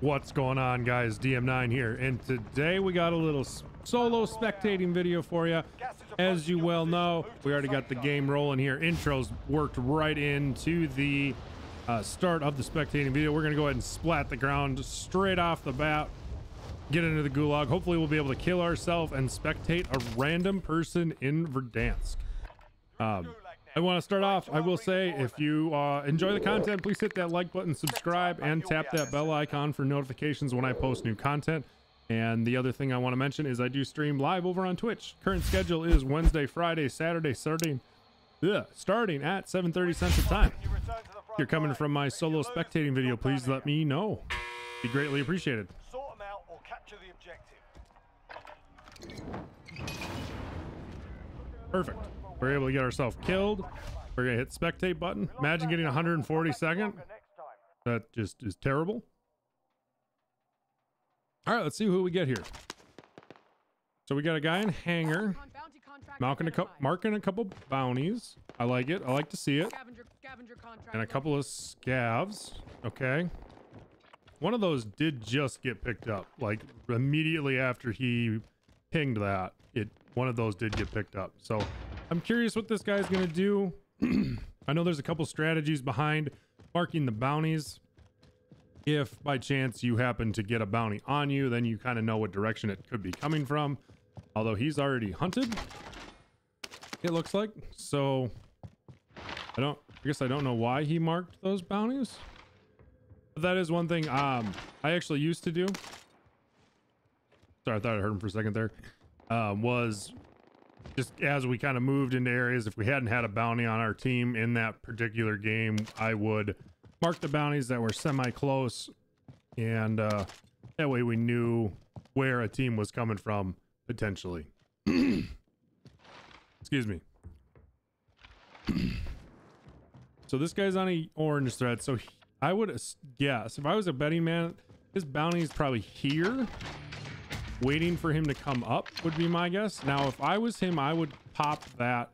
What's going on, guys? DM9 here, and today we got a little solo spectating video for you. As you well know, we already got the game rolling here. Intros worked right into the start of the spectating video. We're gonna go ahead and splat the ground straight off the bat, get into the gulag. Hopefully we'll be able to kill ourselves and spectate a random person in Verdansk. I want to start off, I will say, if you enjoy the content, please hit that like button, subscribe, and tap that bell icon for notifications when I post new content. And the other thing I want to mention is I do stream live over on Twitch. Current schedule is Wednesday, Friday, Saturday, starting at 7:30 Central Time. If you're coming from my solo spectating video, please let me know. It'd be greatly appreciated. Sort them out or capture the objective. Perfect. We're able to get ourselves killed. We're gonna hit spectate button. Imagine getting 142nd. That just is terrible. All right, let's see who we get here. So we got a guy in hangar, marking a couple bounties. I like it. I like to see it. And a couple of scavs. Okay. One of those did just get picked up. Like immediately after he pinged that, one of those did get picked up. So I'm curious what this guy's gonna do. I know there's a couple strategies behind marking the bounties. If by chance you happen to get a bounty on you, then you kind of know what direction it could be coming from. Although he's already hunted, it looks like. So I guess I don't know why he marked those bounties. But that is one thing I actually used to do. Sorry, I thought I heard him for a second there. Was just as we kind of moved into areas, if we hadn't had a bounty on our team in that particular game, I would mark the bounties that were semi-close, and that way we knew where a team was coming from, potentially. Excuse me. So this guy's on an orange thread, so I would guess, if I was a betting man, his bounty is probably here. Waiting for him to come up would be my guess. Now, if I was him, I would pop that.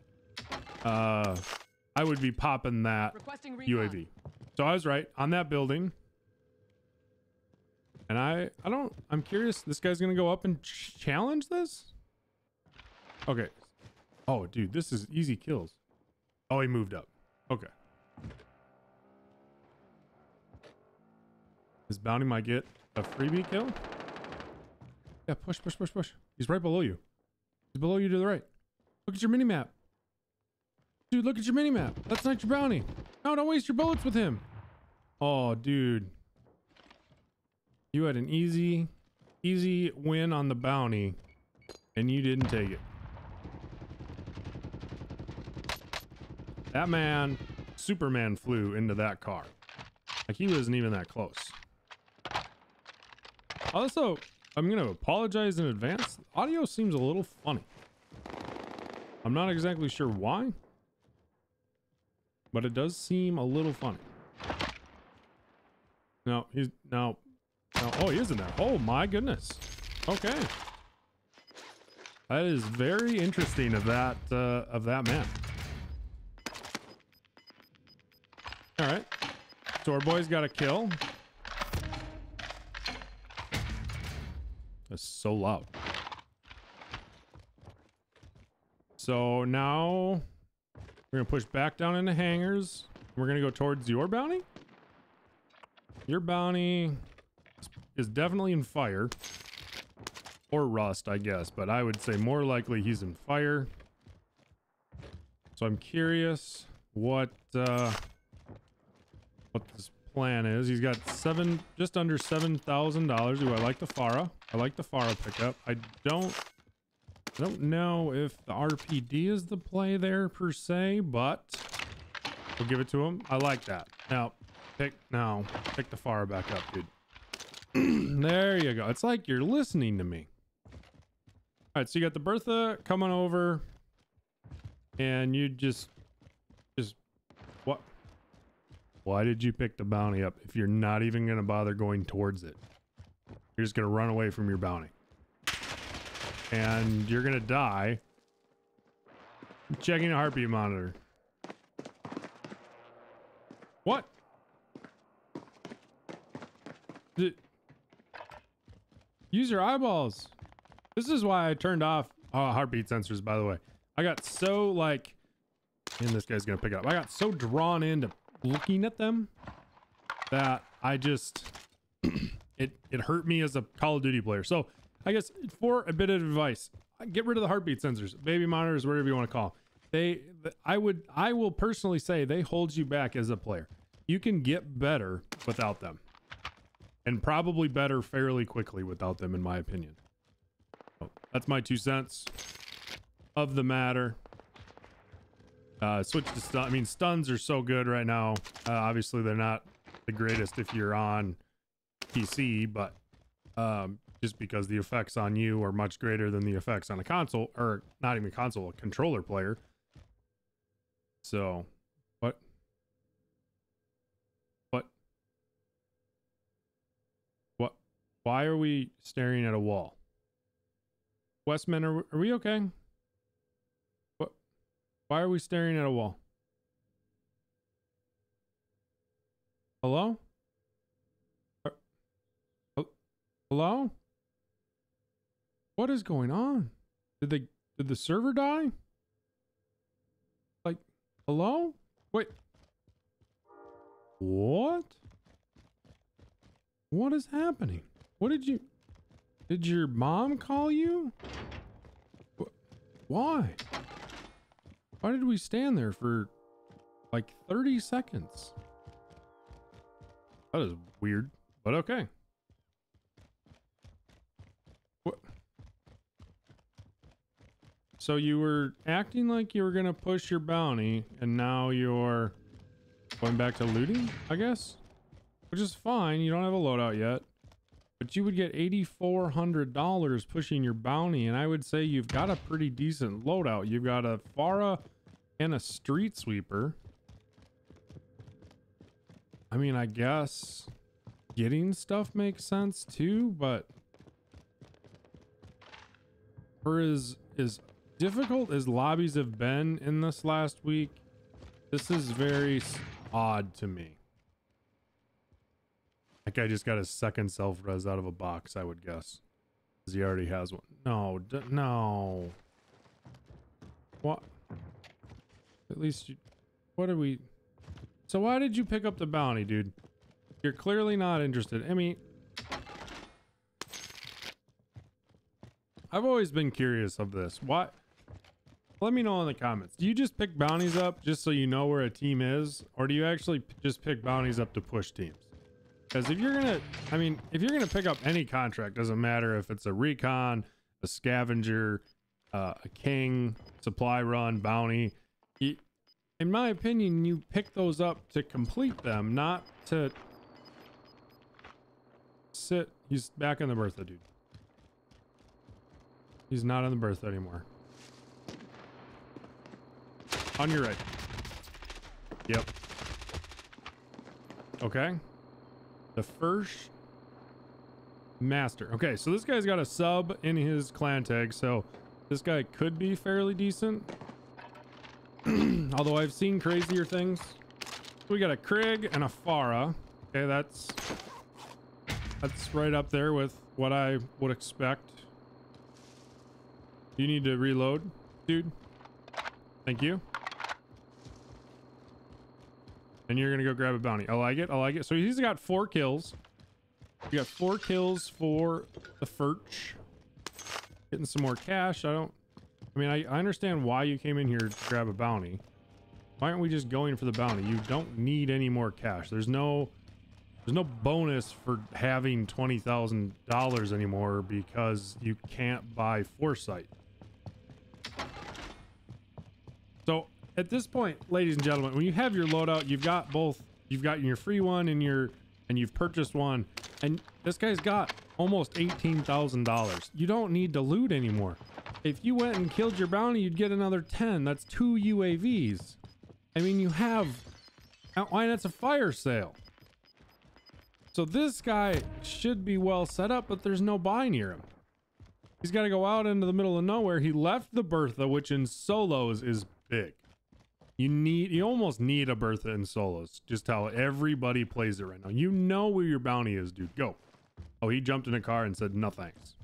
I would be popping that UAV. So I was right on that building. And I'm curious. This guy's going to go up and challenge this. Okay. Oh, dude, this is easy kills. Oh, he moved up. Okay. This bounty might get a freebie kill. Yeah, push, push, push, push. He's right below you. He's below you to the right. Look at your mini-map. Dude, look at your mini-map. That's not your bounty. No, don't waste your bullets with him. Oh, dude. You had an easy, easy win on the bounty, and you didn't take it. That man, Superman flew into that car. Like, he wasn't even that close. Also, I'm going to apologize in advance. Audio seems a little funny. I'm not exactly sure why, but it does seem a little funny. Now, oh, he is in there. Oh my goodness. Okay. That is very interesting of that man. All right. So our boy's got a kill. That's so loud. So now we're gonna push back down into hangars. We're gonna go towards your bounty. Your bounty is definitely in fire or rust, I guess, but I would say more likely he's in fire. So I'm curious what this plan is. He's got just under $7,000. Ooh, I like the Farah. I like the Farah pickup. I don't know if the RPD is the play there per se, but we'll give it to him. I like that. Now, pick the Farah back up, dude. There you go. It's like you're listening to me. All right, so you got the Bertha coming over, and you just what? Why did you pick the bounty up if you're not even gonna bother going towards it? You're just going to run away from your bounty. And you're going to die. Checking a heartbeat monitor. What? Use your eyeballs. This is why I turned off heartbeat sensors, by the way. I got so like, and this guy's gonna pick it up. I got so drawn into looking at them that I just it hurt me as a Call of Duty player. So I guess for a bit of advice, get rid of the heartbeat sensors, baby monitors, whatever you want to call them. I will personally say they hold you back as a player. You can get better without them, and probably better fairly quickly without them, in my opinion. So that's my 2 cents of the matter. Switch to stun. I mean, stuns are so good right now. Obviously they're not the greatest if you're on PC, but just because the effects on you are much greater than the effects on a console, or not even a console, a controller player. So what why are we staring at a wall? Westman, are we okay? Why are we staring at a wall? Hello? Hello? What is going on? Did the server die? Like, hello? Wait. What? What is happening? What did your mom call you? Why? Why did we stand there for like 30 seconds? That is weird, but okay. What? So you were acting like you were going to push your bounty, and now you're going back to looting, I guess? Which is fine, you don't have a loadout yet. But you would get $8,400 pushing your bounty, and I would say you've got a pretty decent loadout. You've got a Farah and a Street Sweeper. I mean, I guess getting stuff makes sense too, but for as difficult as lobbies have been in this last week, this is very odd to me. That guy just got his second self-res out of a box, I would guess. Because he already has one. No, no. What? At least you... What are we... So why did you pick up the bounty, dude? You're clearly not interested. I mean... I've always been curious of this. Why? Let me know in the comments. Do you just pick bounties up just so you know where a team is? Or do you actually just pick bounties up to push teams? Because if you're gonna, I mean, if you're gonna pick up any contract, doesn't matter if it's a recon, a scavenger, a king, supply run, bounty, you, in my opinion, you pick those up to complete them, not to sit. He's back on the Bertha, dude. He's not on the Bertha anymore. On your right. Yep. Okay. The first master. Okay, so this guy's got a sub in his clan tag, so this guy could be fairly decent. Although I've seen crazier things. So we got a Krig and a Farah. Okay, that's right up there with what I would expect. You need to reload, dude. Thank you. And you're going to go grab a bounty. I like it. I like it. So he's got 4 kills. We got 4 kills for the Furch. Getting some more cash. I mean, I understand why you came in here to grab a bounty. Why aren't we just going for the bounty? You don't need any more cash. There's no bonus for having $20,000 anymore because you can't buy foresight. So at this point, ladies and gentlemen, when you have your loadout, you've got both. You've got your free one and you've purchased one. And this guy's got almost $18,000. You don't need to loot anymore. If you went and killed your bounty, you'd get another 10. That's 2 UAVs. I mean, you have... Why, that's a fire sale. So this guy should be well set up, but there's no buy near him. He's got to go out into the middle of nowhere. He left the Bertha, which in solos is big. You almost need a Bertha in solos. Just how everybody plays it right now. You know where your bounty is, dude. Go. Oh, he jumped in a car and said, no thanks.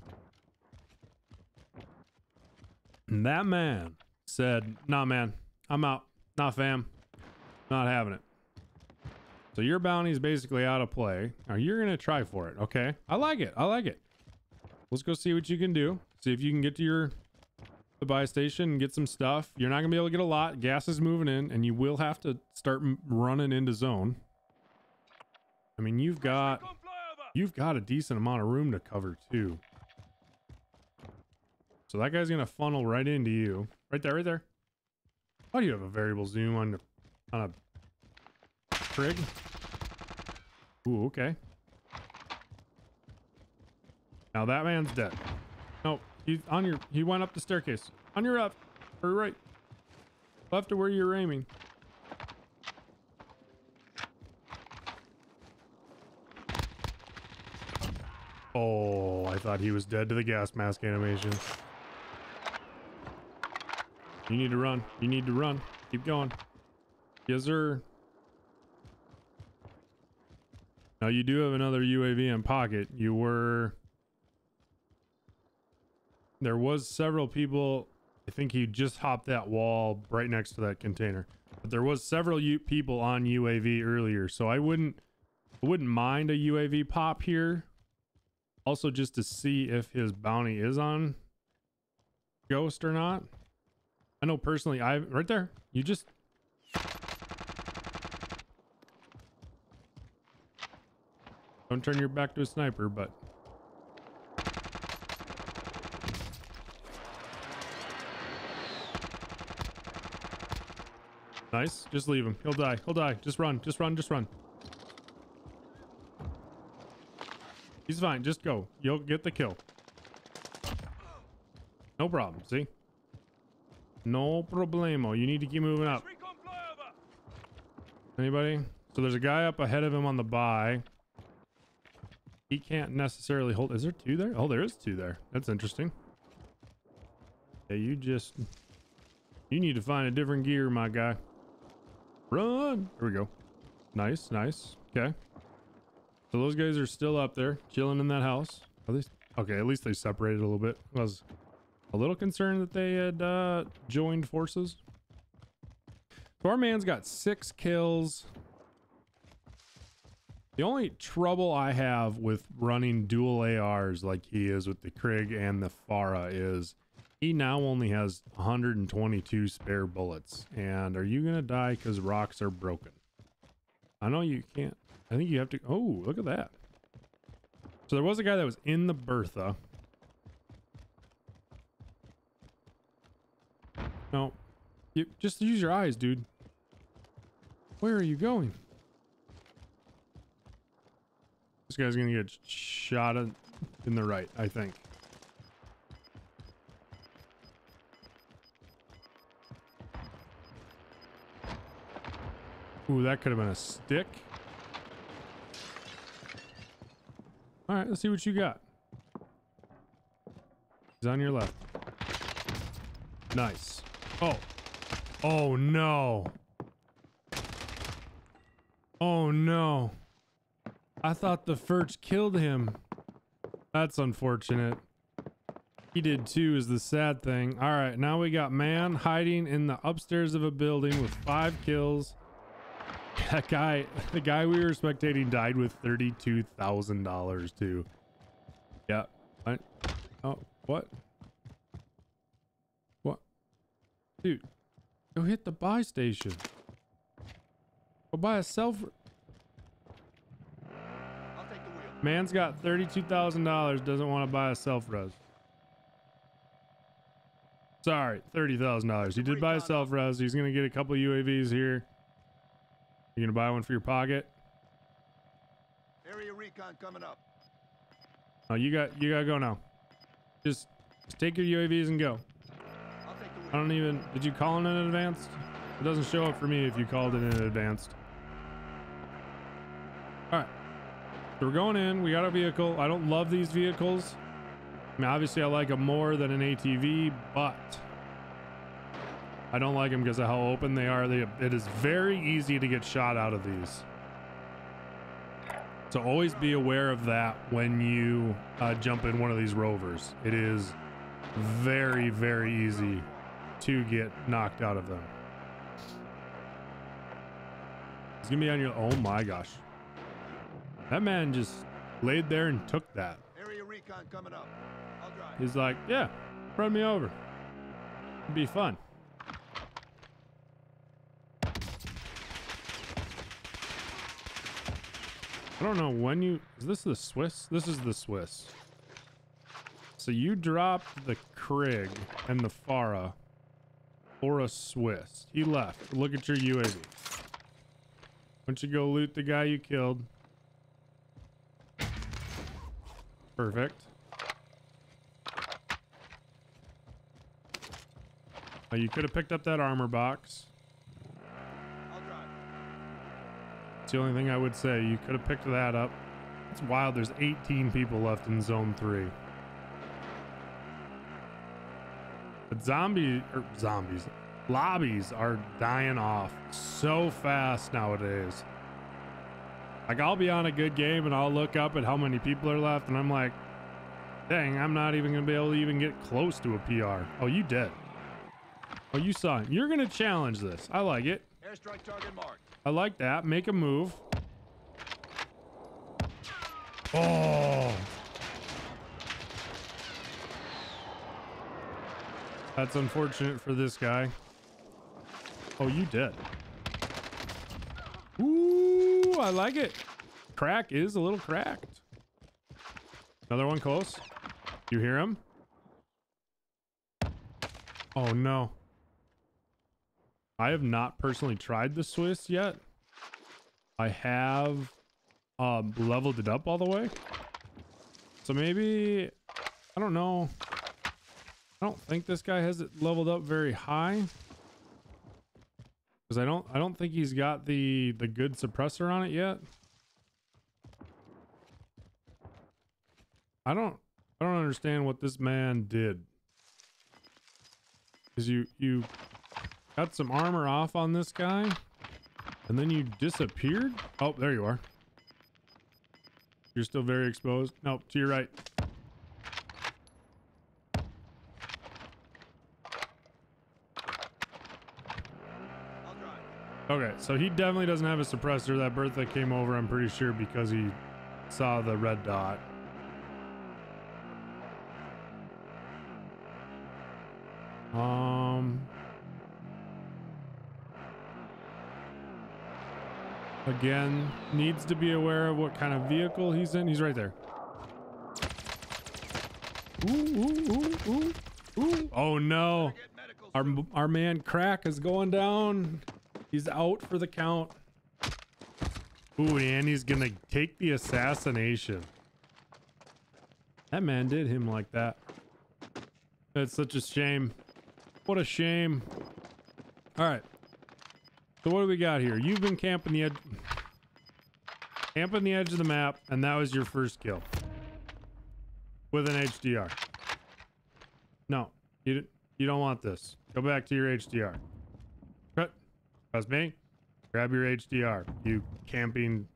And that man said, nah, man, I'm out. Nah, fam. Not having it. So your bounty's basically out of play. Now you're going to try for it, okay? I like it. I like it. Let's go see what you can do. See if you can get to the buy station and get some stuff. You're not going to be able to get a lot. Gas is moving in, and you will have to start running into zone. I mean, you've got a decent amount of room to cover, too. So that guy's going to funnel right into you. Right there, right there. Oh, you have a variable zoom on a trig. Ooh, okay. Now that man's dead. Nope. He went up the staircase. On your left. Or right. Left to where you're aiming. Oh, I thought he was dead to the gas mask animation. You need to run. You need to run. Keep going. Yes, sir. Now you do have another UAV in pocket. There was several people. I think he just hopped that wall right next to that container. But there was several people on UAV earlier, so I wouldn't mind a UAV pop here. Also, just to see if his bounty is on Ghost or not. I know personally, right there. You just... Don't turn your back to a sniper, but... Nice. Just leave him. He'll die. He'll die. Just run. Just run. Just run. He's fine. Just go. You'll get the kill. No problem. See? No problemo. You need to keep moving up. Anybody? So there's a guy up ahead of him on the buy. He can't necessarily hold. Is there two there? Oh, there is two there. That's interesting. Yeah, you need to find a different gear, my guy. Run. Here we go. Nice. Nice. Okay. So those guys are still up there, chilling in that house. At least, okay, at least they separated a little bit. I was a little concerned that they had joined forces. So our man's got 6 kills. The only trouble I have with running dual ARs like he is with the Krig and the Farah is he now only has 122 spare bullets. And are you going to die because rocks are broken? I know you can't. I think you have to... Oh, look at that. So there was a guy that was in the Bertha. No. You just use your eyes, dude. Where are you going? This guy's going to get shot in the right, I think. Ooh, that could have been a stick. All right, let's see what you got. He's on your left. Nice. Oh. Oh, no. Oh, no. I thought the Furch killed him. That's unfortunate. He did too, is the sad thing. All right, now we got man hiding in the upstairs of a building with 5 kills. That guy, the guy we were spectating, died with $32,000 too. Yeah. Oh, what? What? Dude, go hit the buy station. Go buy a self. I'll take the wheel. Man's got $32,000. Doesn't want to buy a self res. Sorry, $30,000. He did buy a self res. He's gonna get a couple UAVs here. You gonna buy one for your pocket? Area recon coming up. Oh, you gotta go now. Just take your UAVs and go. I'll take the wheel. I don't even. Did you call in advance? It doesn't show up for me if you called it in advance. All right. So we're going in. We got our vehicle. I don't love these vehicles. I mean, obviously, I like them more than an ATV, but. I don't like them because of how open they are. It is very easy to get shot out of these. So always be aware of that when you jump in one of these rovers. It is very, very easy to get knocked out of them. It's gonna be on your, oh my gosh. That man just laid there and took that. Area recon coming up. I'll drive. He's like, yeah, run me over. It'd be fun. I don't know when you, is this the Swiss? This is the Swiss. So you drop the Krig and the Farah for a Swiss. He left. Look at your UAV. Why don't you go loot the guy you killed? Perfect. Now you could have picked up that armor box. I'll drive. It's the only thing I would say. You could have picked that up. It's wild. There's 18 people left in Zone 3. But lobbies are dying off so fast nowadays. Like, I'll be on a good game and I'll look up at how many people are left and I'm like, dang, I'm not even gonna be able to even get close to a PR. Oh, you did. Oh, you saw him. You're gonna challenge this. I like it. Airstrike target marked. I like that. Make a move. Oh, that's unfortunate for this guy. Oh, you did. Ooh, I like it. Crack is a little cracked. Another one close. You hear him? Oh, no. I have not personally tried the Swiss yet. I have leveled it up all the way. So maybe, I don't know. I don't think this guy has it leveled up very high, because I don't think he's got the good suppressor on it yet. I don't understand what this man did, because you got some armor off on this guy and then you disappeared. Oh, there you are. You're still very exposed. Nope, to your right. Okay, so he definitely doesn't have a suppressor. That Bertha came over, I'm pretty sure, because he saw the red dot. Again, needs to be aware of what kind of vehicle he's in. He's right there. Ooh, ooh, ooh, ooh, ooh. Oh, no. Our man Crack is going down. He's out for the count. Ooh, and he's gonna take the assassination. That man did him like that. That's such a shame. What a shame. All right. So what do we got here? You've been camping the edge. Camping the edge of the map, and that was your first kill. With an HDR. No, you don't want this. Go back to your HDR. Trust me, grab your HDR, you camping.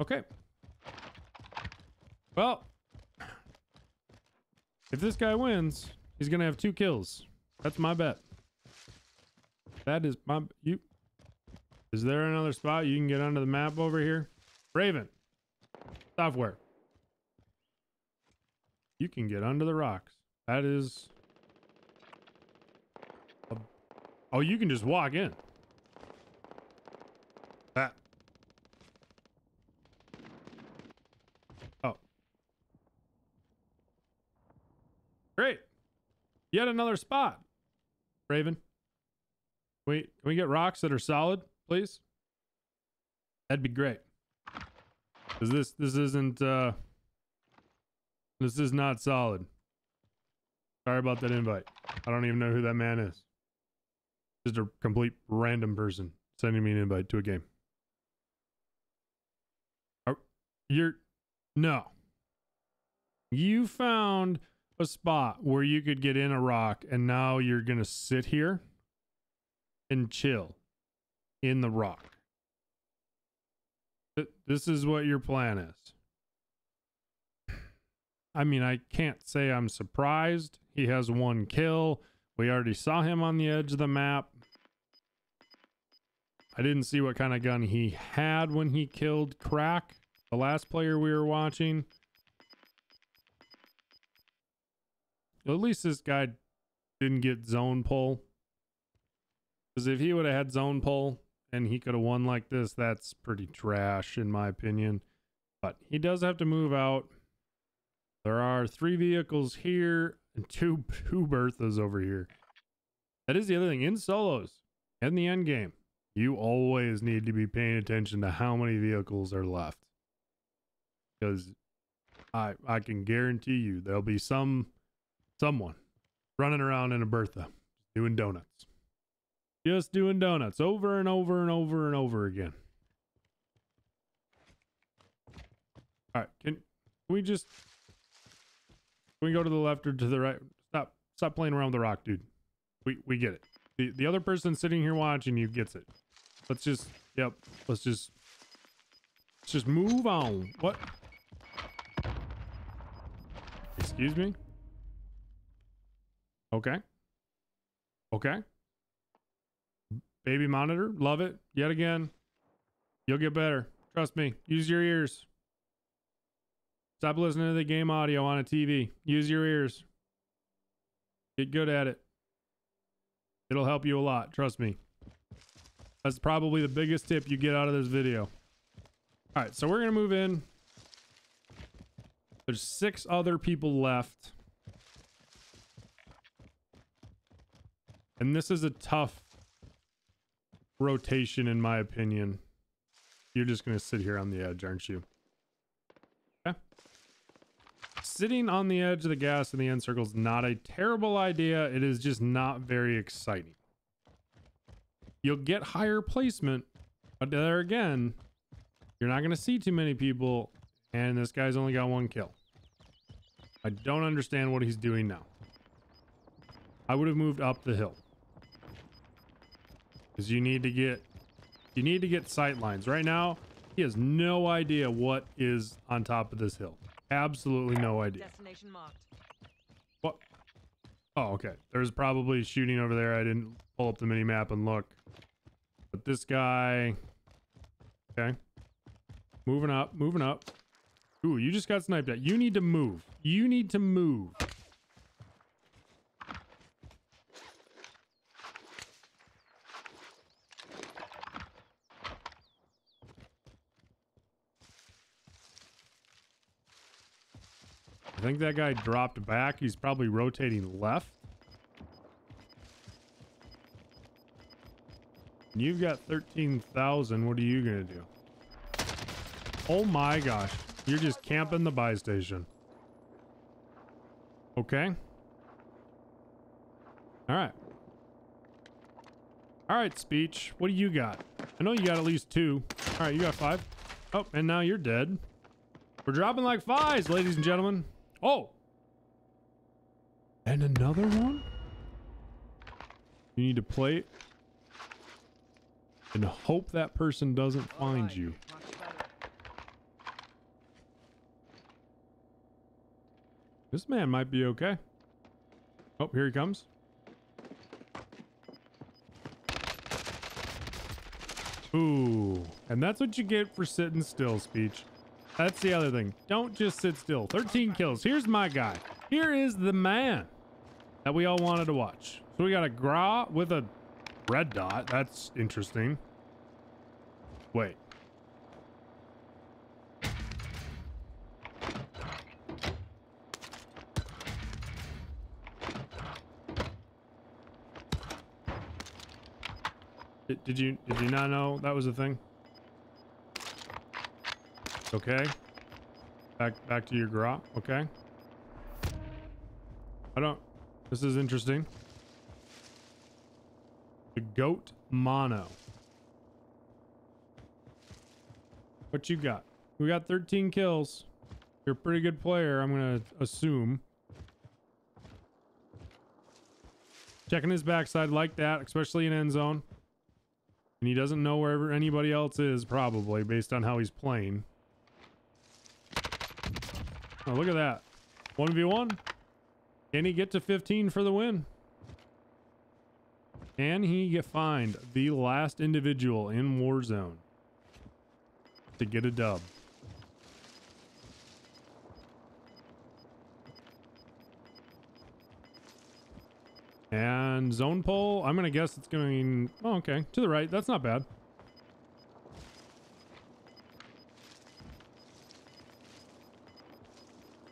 Okay. Well, if this guy wins, he's going to have 2 kills. That's my bet. That is my, you. Is there another spot you can get onto the map over here? Raven Software. You can get under the rocks. That is. Oh, you can just walk in. That. Oh. Great. Yet another spot. Raven. Wait, can we get rocks that are solid, please? That'd be great. Because this isn't, this is not solid. Sorry about that invite. I don't even know who that man is. Just a complete random person sending me an invite to a game. Are, you're, no. You found a spot where you could get in a rock, and now you're going to sit here and chill in the rock. This is what your plan is. I mean, I can't say I'm surprised. He has one kill. We already saw him on the edge of the map. I didn't see what kind of gun he had when he killed Crack, the last player we were watching. Well, at least this guy didn't get zone pull. Because if he would have had zone pull and he could have won like this, that's pretty trash in my opinion. But he does have to move out. There are 3 vehicles here and two Berthas over here. That is the other thing. In solos and the end game, you always need to be paying attention to how many vehicles are left. Because I can guarantee you there'll be someone running around in a Bertha doing donuts. Just doing donuts over and over and over and over again. All right, can we go to the left or to the right? Stop playing around with the rock, dude. We get it. The other person sitting here watching you gets it. Let's just move on. What? Excuse me? Okay. Okay. Baby monitor. Love it. Yet again. You'll get better. Trust me. Use your ears. Stop listening to the game audio on a TV. Use your ears. Get good at it. It'll help you a lot. Trust me. That's probably the biggest tip you get out of this video. All right. So we're going to move in. There's 6 other people left. And this is a tough rotation, in my opinion. You're just going to sit here on the edge, aren't you? Okay. Sitting on the edge of the gas in the end circle is not a terrible idea. It is just not very exciting. You'll get higher placement, but there again, you're not going to see too many people, and this guy's only got 1 kill. I don't understand what he's doing now. I would have moved up the hill. Because you need to get sight lines. Right now, he has no idea what is on top of this hill. Absolutely no idea. Destination marked. What? Oh, okay. There's probably shooting over there. I didn't pull up the mini map and look. But this guy. Okay. Moving up, moving up. Ooh, you just got sniped at. You need to move. You need to move. I think that guy dropped back. He's probably rotating left. You've got 13,000. What are you going to do? Oh my gosh. You're just camping the buy station. Okay. All right. All right, Speech. What do you got? I know you got at least 2. All right, you got 5. Oh, and now you're dead. We're dropping like flies, ladies and gentlemen. Oh, and another one. You need to play it and hope that person doesn't find you. This man might be okay. Oh, here he comes. Ooh, and that's what you get for sitting still, Speech. That's the other thing. Don't just sit still. 13 kills. Here's my guy. Here is the man that we all wanted to watch. So we got a Gra with a red dot. That's interesting. Wait. Did you not know that was a thing? Okay. Back to your Gra. Okay. This is interesting. The goat mono. What you got? We got 13 kills. You're a pretty good player, I'm gonna assume. Checking his backside like that, especially in end zone. And he doesn't know where anybody else is, probably, based on how he's playing. Oh, look at that. 1v1. Can he get to 15 for the win? Can he find the last individual in Warzone to get a dub? And zone pole, I'm gonna guess it's going, oh, okay, to the right. That's not bad.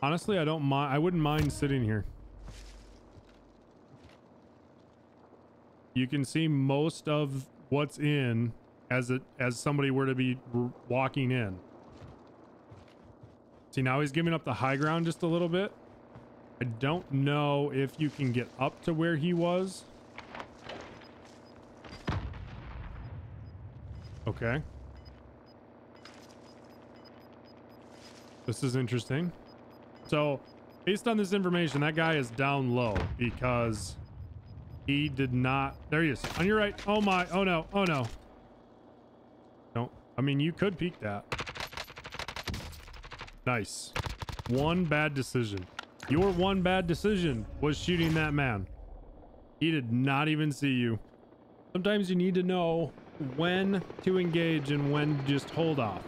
Honestly, I don't mind. I wouldn't mind sitting here. You can see most of what's in as somebody were to be walking in. See, now he's giving up the high ground just a little bit. I don't know if you can get up to where he was. Okay. This is interesting. So, based on this information, that guy is down low because he did not... There he is. On your right. Oh my. Oh no. Oh no. Don't. I mean, you could peek that. Nice. One bad decision. Your one bad decision was shooting that man. He did not even see you. Sometimes you need to know when to engage and when to just hold off.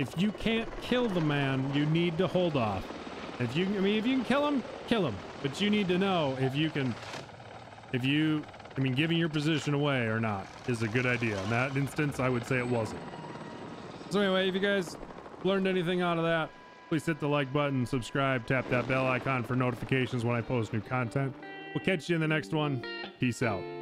If you can't kill the man, you need to hold off. If you can kill him, kill him. But you need to know if you can, giving your position away or not is a good idea. In that instance, I would say it wasn't. So anyway, if you guys learned anything out of that, please hit the like button, subscribe, tap that bell icon for notifications when I post new content. We'll catch you in the next one. Peace out.